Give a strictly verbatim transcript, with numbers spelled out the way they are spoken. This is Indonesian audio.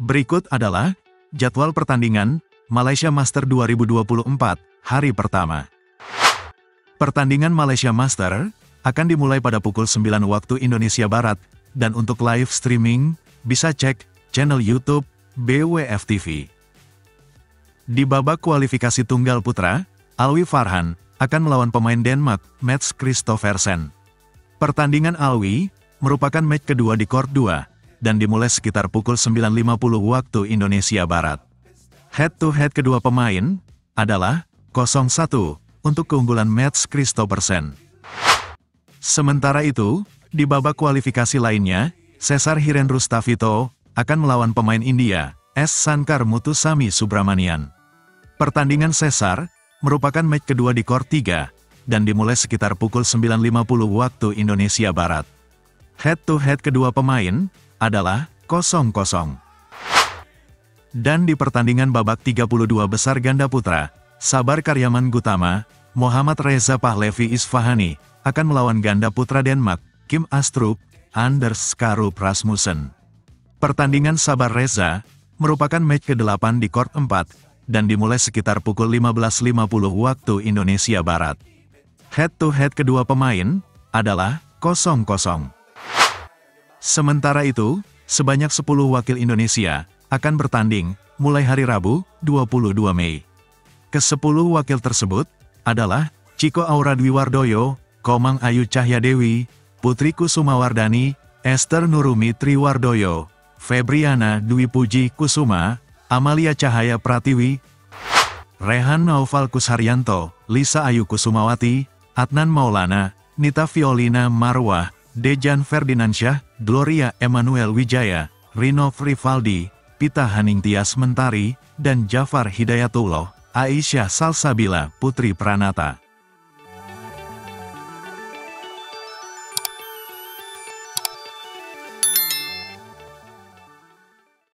Berikut adalah jadwal pertandingan Malaysia Masters dua ribu dua puluh empat, hari pertama. Pertandingan Malaysia Masters akan dimulai pada pukul sembilan waktu Indonesia Barat, dan untuk live streaming, bisa cek channel YouTube B W F T V. Di babak kualifikasi tunggal putra, Alwi Farhan akan melawan pemain Denmark, Mats Christophersen. Pertandingan Alwi merupakan match kedua di Court dua, dan dimulai sekitar pukul sembilan lima puluh waktu Indonesia Barat. Head-to-head -head kedua pemain adalah nol satu untuk keunggulan Mats Christophersen. Sementara itu, di babak kualifikasi lainnya, Cesar Hiren Rustavito akan melawan pemain India, S Sankar Mutusami Subramanian. Pertandingan Cesar merupakan match kedua di Court tiga, dan dimulai sekitar pukul sembilan lima puluh waktu Indonesia Barat. Head-to-head kedua pemain adalah nol nol. Dan di pertandingan babak tiga puluh dua besar ganda putra, Sabar Karyaman Gutama Muhammad Reza Pahlevi Isfahani akan melawan ganda putra Denmark, Kim Astrup, Anders Karup Rasmussen. Pertandingan Sabar Reza merupakan match kedelapan di Court empat, dan dimulai sekitar pukul lima belas lima puluh waktu Indonesia Barat. Head-to-head kedua pemain adalah nol nol. Sementara itu, sebanyak sepuluh wakil Indonesia akan bertanding mulai hari Rabu, dua puluh dua Mei. Kesepuluh wakil tersebut adalah Chico Aura Dwi Wardoyo, Komang Ayu Cahya Dewi, Putri Kusuma Wardani, Esther Nurumi Triwardoyo, Febriana Dwi Puji Kusuma, Amalia Cahaya Pratiwi, Rehan Naufal Kus Haryanto, Lisa Ayu Kusumawati, Adnan Maulana, Nita Violina Marwah, Dejan Ferdinandyah, Gloria Emanuel Wijaya, Rino Frivaldi, Pita Haningtias Mentari, dan Jafar Hidayatullah, Aisyah Salsabila, Putri Pranata.